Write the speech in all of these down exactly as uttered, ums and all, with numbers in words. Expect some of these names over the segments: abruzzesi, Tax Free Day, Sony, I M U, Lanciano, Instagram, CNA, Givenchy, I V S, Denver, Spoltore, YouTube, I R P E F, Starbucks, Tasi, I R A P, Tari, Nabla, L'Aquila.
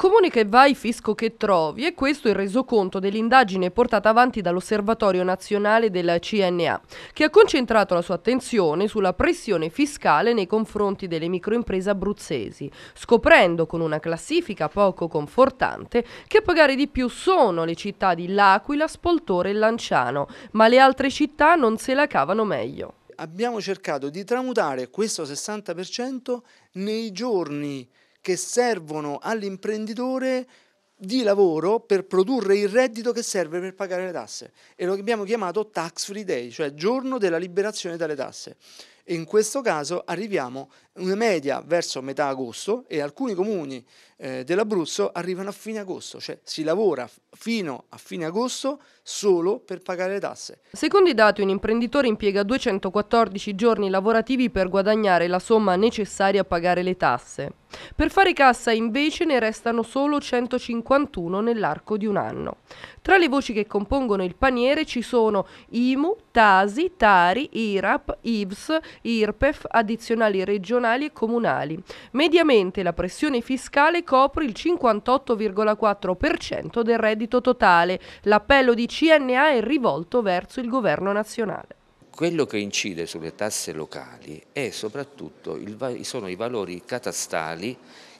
Comune che vai, fisco che trovi, e questo è il resoconto dell'indagine portata avanti dall'Osservatorio Nazionale della C N A, che ha concentrato la sua attenzione sulla pressione fiscale nei confronti delle microimprese abruzzesi, scoprendo con una classifica poco confortante che a pagare di più sono le città di L'Aquila, Spoltore e Lanciano, ma le altre città non se la cavano meglio. Abbiamo cercato di tramutare questo sessanta per cento nei giorni che servono all'imprenditore di lavoro per produrre il reddito che serve per pagare le tasse, e lo abbiamo chiamato Tax Free Day, cioè giorno della liberazione dalle tasse. E in questo caso arriviamo a una media verso metà agosto, e alcuni comuni eh, dell'Abruzzo arrivano a fine agosto, cioè si lavora fino a fine agosto solo per pagare le tasse. Secondo i dati, un imprenditore impiega duecentoquattordici giorni lavorativi per guadagnare la somma necessaria a pagare le tasse. Per fare cassa invece ne restano solo centocinquantuno nell'arco di un anno. Tra le voci che compongono il paniere ci sono I M U, Tasi, Tari, I R A P, I V S, I R P E F, addizionali regionali e comunali. Mediamente la pressione fiscale copre il cinquantotto virgola quattro per cento del reddito totale. L'appello di C N A è rivolto verso il governo nazionale. Quello che incide sulle tasse locali è soprattutto il, sono i valori catastali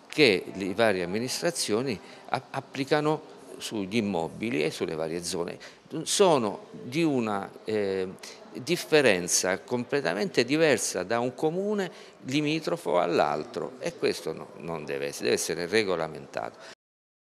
che le varie amministrazioni applicano sugli immobili e sulle varie zone. Sono di una eh, differenza completamente diversa da un comune limitrofo all'altro, e questo no, non deve essere, deve essere regolamentato.